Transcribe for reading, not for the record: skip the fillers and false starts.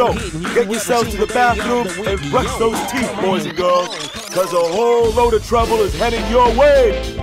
So, get yourselves to the bathroom and brush those teeth, boys and girls, because a whole load of trouble is heading your way.